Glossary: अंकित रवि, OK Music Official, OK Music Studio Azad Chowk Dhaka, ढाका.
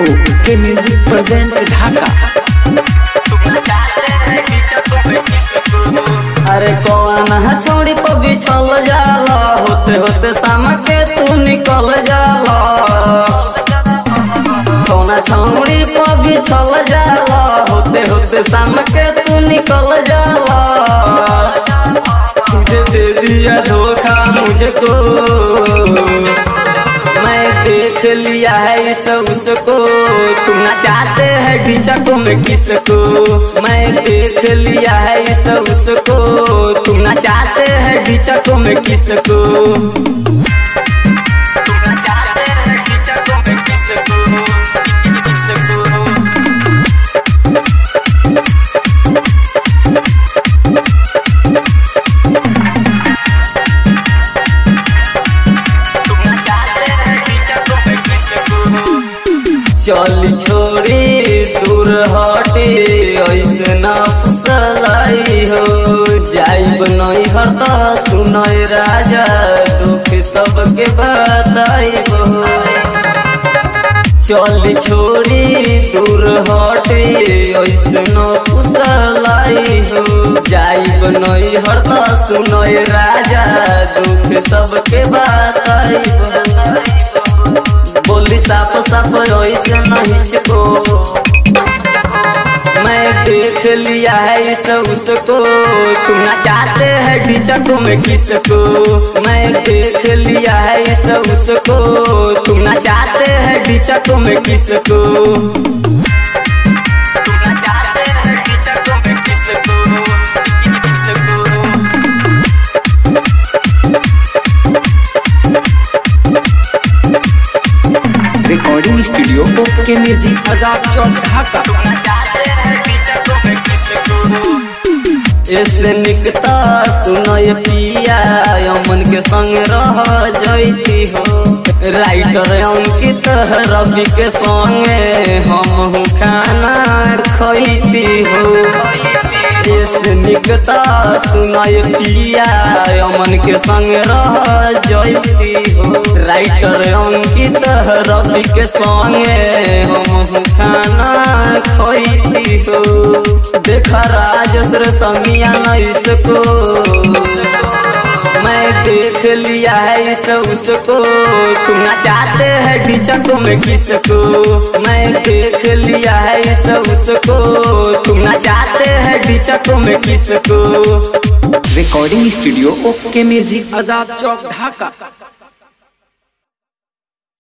OK Music present ढाका। अरे कौन है छोड़ी पर बिछल जाला, होते होते शाम के तू निकल जाला। कौन छोड़ी पर बिछल जाला, होते होते शाम के तू निकल जाला। तुझे दे दिया धोखा मुझको, मैं देख लिया है इस उसको। तुम ना चाहते है ढींचा तुम किसको, मैं देख लिया है इस उसको। तुम ना चाहते है ढींचा तुम किसको, तुम ना चाहते है ढींचा तुम किसको। चल छोड़ी दूर हटे ऐसे ना फुसलाई हो, जाइब नहीं हरता सुनय राजा दुख सबके बताई हो। चल छोड़ी दूर हटे ऐसे ना फुसलाई हो, जाइब नहीं हरता सुनय राजा दुख सबके बताई हो। बोली साफ साफ ऐसे नहीं चको, मैं देख लिया है इस उसको। तुम ना चाहते है ढींचा तुम किसको, मैं देख लिया है इस उसको। तुम ना चाहते है ढींचा तुम किसको, तुम ना चाहते है ढींचा तुम किसको। Recording studio okay music Azad Chowk ढाका। ऐसे निकता सुनो ये पिया अमन के संग रह जाती हो, राइटर अंकित रवि के संगे हम हूँ खाना खैती हो। ऐसे निकता सुनो ये पिया अमन के संग रह जाती हो, राइटर अंकित रवि के संगे हम खाना खैती हो। देखा राजश्री संगिया न इसको, मैं देख लिया है इस उसको। तुम ना चाहते है ढींचा तुम किसको, मैं देख लिया है इस उसको। तुम ना चाहते है ढींचा तुम किसको। Recording studio okay music Azad Chowk ढाका।